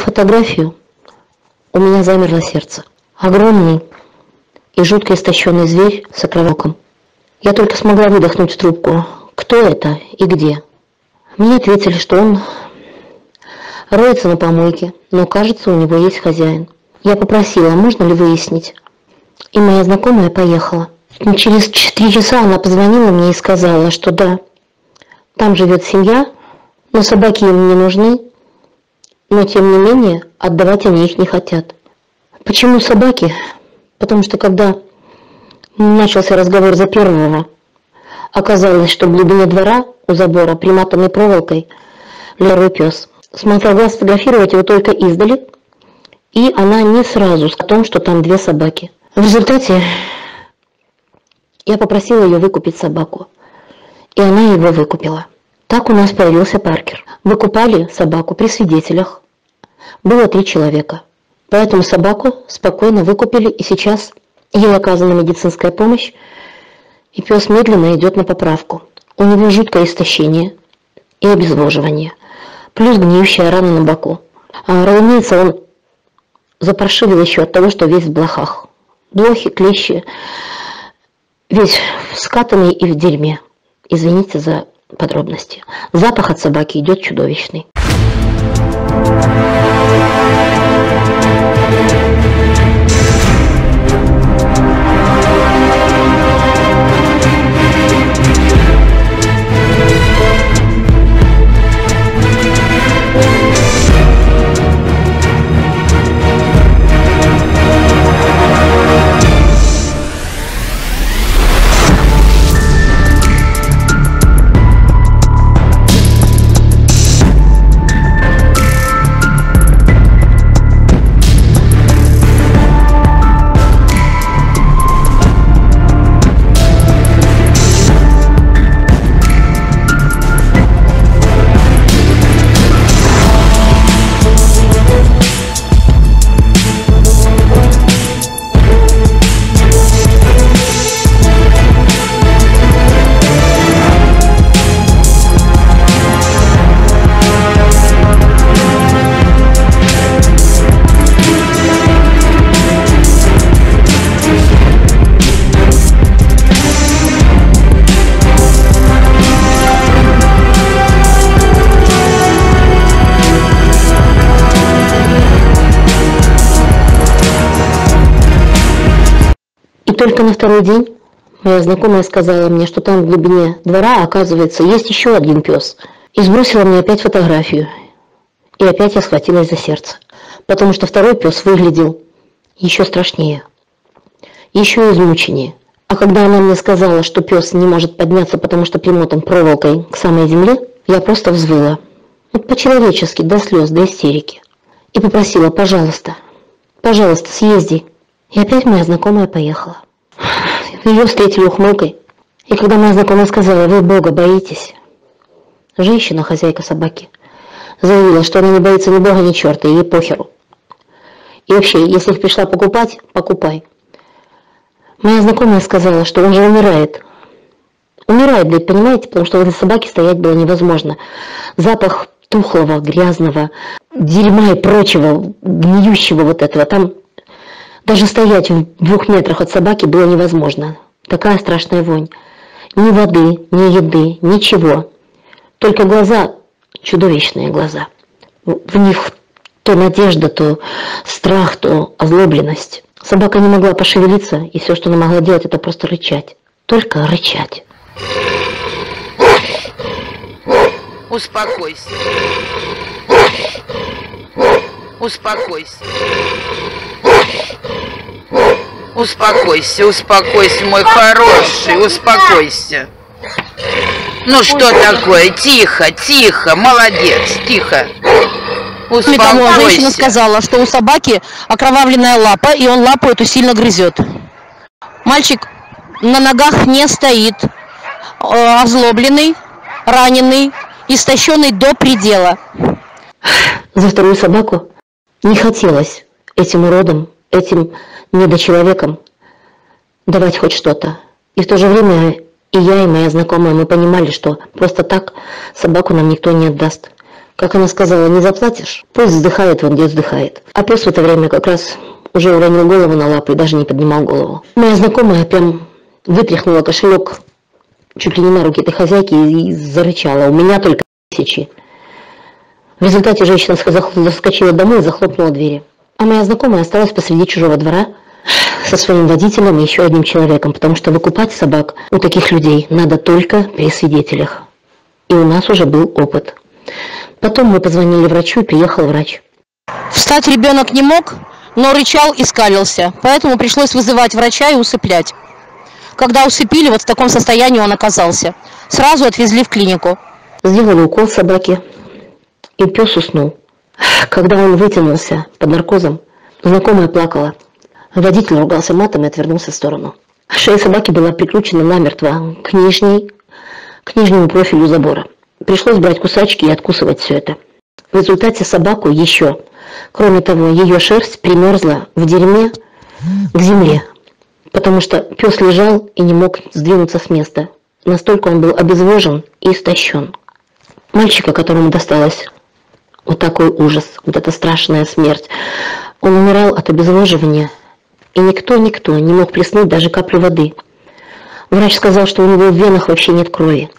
фотографию, у меня замерло сердце. Огромный и жутко истощенный зверь с окровавленным. Я только смогла выдохнуть в трубку. Кто это и где? Мне ответили, что он роется на помойке, но, кажется, у него есть хозяин. Я попросила, можно ли выяснить. И моя знакомая поехала. Через 3 часа она позвонила мне и сказала, что да, там живет семья, но собаки им не нужны, но тем не менее отдавать они их не хотят. Почему собаки? Потому что когда начался разговор за первого, оказалось, что в глубине двора у забора, приматанной проволокой, лежал пес. Смогла сфотографировать его только издали, и она не сразу сказала о том, что там 2 собаки. В результате я попросила ее выкупить собаку, и она его выкупила. Так у нас появился Паркер. Выкупали собаку при свидетелях. Было 3 человека. Поэтому собаку спокойно выкупили, и сейчас ей оказана медицинская помощь, и пес медленно идет на поправку. У него жуткое истощение и обезвоживание, плюс гниющая рана на боку. А, разумеется, он запаршивил еще от того, что весь в блохах. Блохи, клещи, весь скатанный и в дерьме. Извините за подробности. Запах от собаки идет чудовищный. Только на 2-й день моя знакомая сказала мне, что там в глубине двора, оказывается, есть еще 1 пес. И сбросила мне опять фотографию. И опять я схватилась за сердце. Потому что 2-й пес выглядел еще страшнее, еще измученнее. А когда она мне сказала, что пес не может подняться, потому что примотан проволокой к самой земле, я просто взвыла. Вот по-человечески, до слез, до истерики. И попросила, пожалуйста, пожалуйста, съезди. И опять моя знакомая поехала. Ее встретили ухмылкой. И когда моя знакомая сказала, вы Бога боитесь, женщина, хозяйка собаки, заявила, что она не боится ни Бога, ни черта, ей похеру. И вообще, если их пришла покупать, покупай. Моя знакомая сказала, что он же умирает. Умирает, блядь, понимаете, потому что возле собаки стоять было невозможно. Запах тухлого, грязного, дерьма и прочего, гниющего вот этого, там... Даже стоять в 2 метрах от собаки было невозможно. Такая страшная вонь. Ни воды, ни еды, ничего. Только глаза, чудовищные глаза. В них то надежда, то страх, то озлобленность. Собака не могла пошевелиться, и все, что она могла делать, это просто рычать. Только рычать. Успокойся. Успокойся. Успокойся, успокойся, мой хороший, успокойся. Ну что такое? Тихо, тихо, молодец, тихо. Успокойся. Женщина сказала, что у собаки окровавленная лапа, и он лапу эту сильно грызет. Мальчик на ногах не стоит, озлобленный, раненый, истощенный до предела. За 2-ю собаку не хотелось этим уродам, этим недочеловеком давать хоть что-то. И в то же время и я, и моя знакомая, мы понимали, что просто так собаку нам никто не отдаст. Как она сказала, не заплатишь? Пусть вздыхает он, где вздыхает. А пес в это время как раз уже уронил голову на лапы и даже не поднимал голову. Моя знакомая прям вытряхнула кошелек чуть ли не на руки этой хозяйки и зарычала. У меня только 1000. В результате женщина заскочила домой и захлопнула двери. А моя знакомая осталась посреди чужого двора со своим водителем и еще одним человеком, потому что выкупать собак у таких людей надо только при свидетелях. И у нас уже был опыт. Потом мы позвонили врачу, и приехал врач. Встать ребенок не мог, но рычал и скалился, поэтому пришлось вызывать врача и усыплять. Когда усыпили, вот в таком состоянии он оказался. Сразу отвезли в клинику. Сделали укол собаке, и пес уснул. Когда он вытянулся под наркозом, знакомая плакала. Водитель ругался матом и отвернулся в сторону. Шея собаки была приключена намертво к нижнему профилю забора. Пришлось брать кусачки и откусывать все это. В результате собаку еще. Кроме того, ее шерсть примерзла в дерьме к земле, потому что пес лежал и не мог сдвинуться с места. Настолько он был обезвожен и истощен. Мальчика, которому досталось вот такой ужас, вот эта страшная смерть, он умирал от обезвоживания, и никто не мог плеснуть даже каплю воды. Врач сказал, что у него в венах вообще нет крови.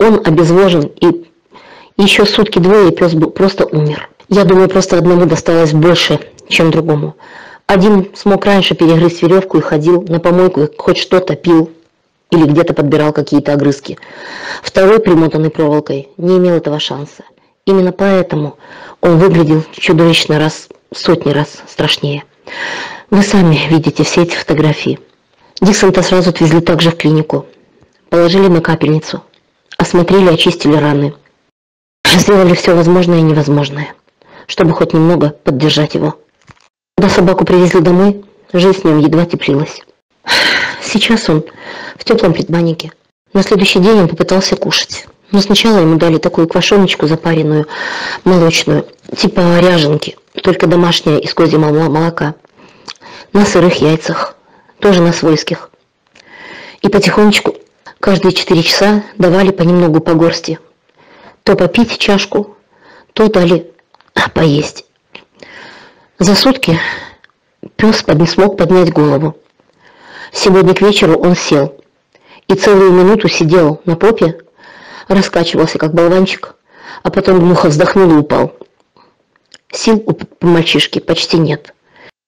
Он обезвожен, и еще сутки-двое пес просто умер. Я думаю, просто одному досталось больше, чем другому. Один смог раньше перегрызть веревку и ходил на помойку, и хоть что-то пил или где-то подбирал какие-то огрызки. Второй, примотанный проволокой, не имел этого шанса. Именно поэтому он выглядел чудовищно сотни раз страшнее. Вы сами видите все эти фотографии. Диксона сразу отвезли также в клинику. Положили на капельницу. Осмотрели, очистили раны. Сделали все возможное и невозможное, чтобы хоть немного поддержать его. Когда собаку привезли домой, жизнь с ним едва теплилась. Сейчас он в теплом предбаннике. На следующий день он попытался кушать. Но сначала ему дали такую квашеночку запаренную, молочную, типа ряженки, только домашняя, из козьего молока, на сырых яйцах, тоже на свойских. И потихонечку, каждые 4 часа, давали понемногу по горсти. То попить чашку, то дали поесть. За сутки пес не смог поднять голову. Сегодня к вечеру он сел и целую минуту сидел на попе, раскачивался, как болванчик, а потом глухо вздохнул и упал. Сил у мальчишки почти нет.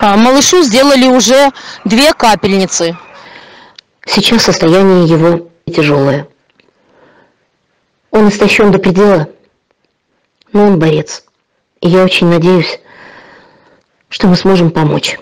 А малышу сделали уже 2 капельницы. Сейчас состояние его тяжелое. Он истощен до предела, но он борец. И я очень надеюсь, что мы сможем помочь.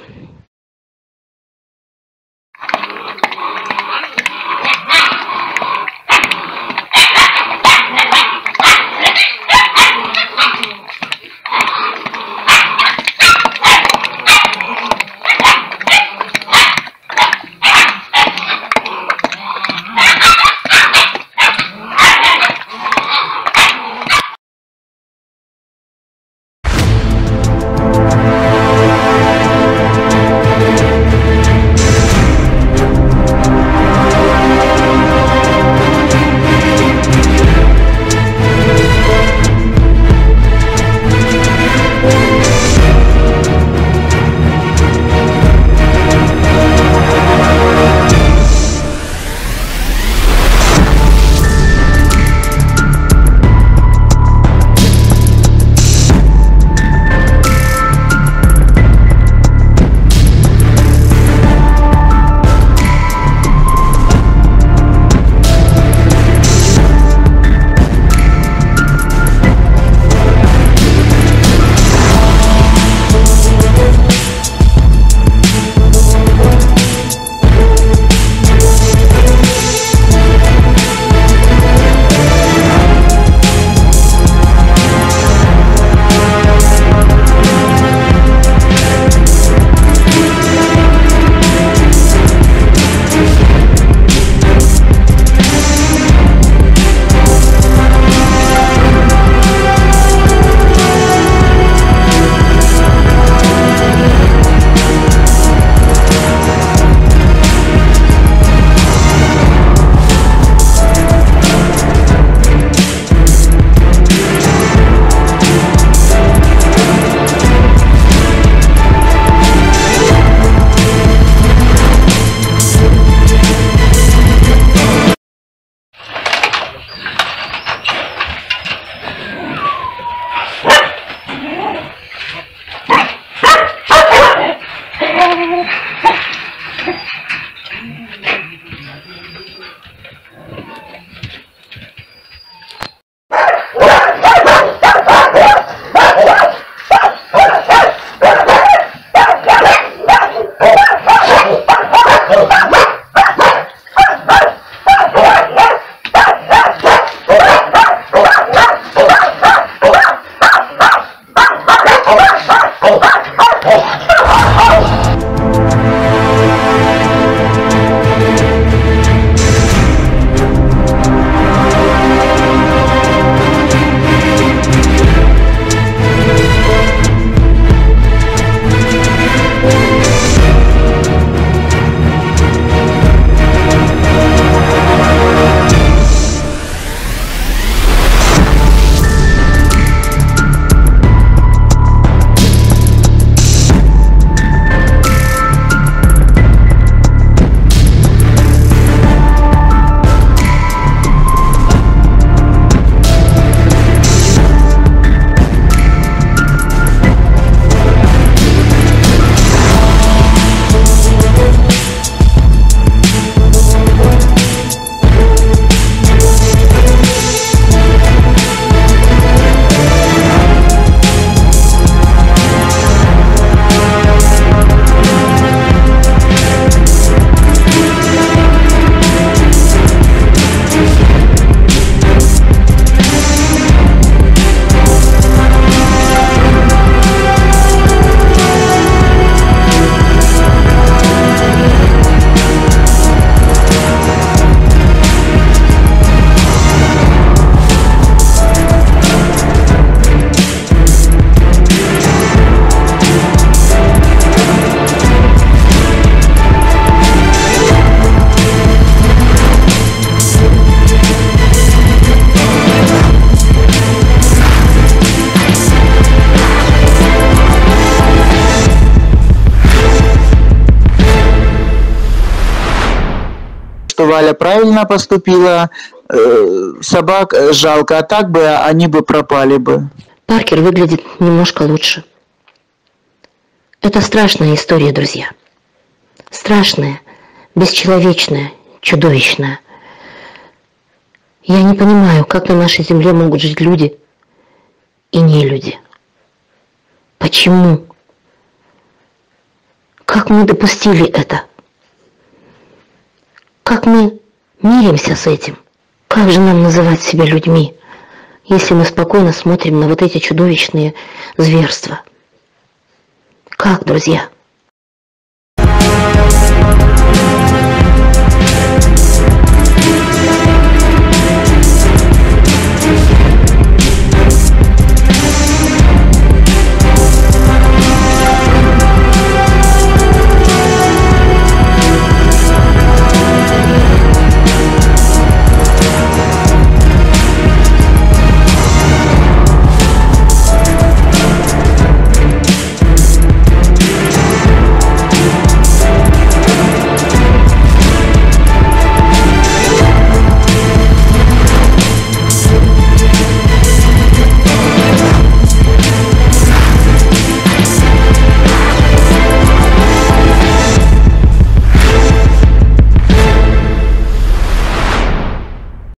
что Валя правильно поступила, собак жалко, а так бы они бы пропали бы. Паркер выглядит немножко лучше. Это страшная история, друзья. Страшная, бесчеловечная, чудовищная. Я не понимаю, как на нашей земле могут жить люди и нелюди. Почему? Как мы допустили это? Как мы миримся с этим? Как же нам называть себя людьми, если мы спокойно смотрим на вот эти чудовищные зверства? Как, друзья?